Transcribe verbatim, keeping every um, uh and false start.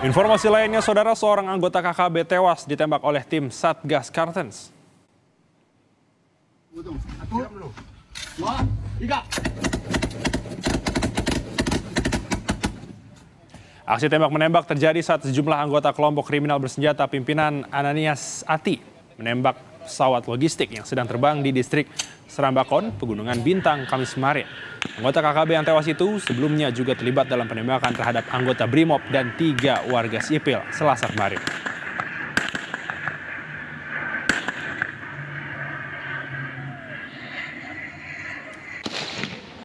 Informasi lainnya, saudara, seorang anggota K K B tewas ditembak oleh tim Satgas Cartenz. Aksi tembak-menembak terjadi saat sejumlah anggota kelompok kriminal bersenjata pimpinan Ananias Ati menembak pesawat logistik yang sedang terbang di distrik Serambakon, Pegunungan Bintang, Kamis kemarin. Anggota K K B yang tewas itu sebelumnya juga terlibat dalam penembakan terhadap anggota BRIMOB dan tiga warga sipil Selasa kemarin.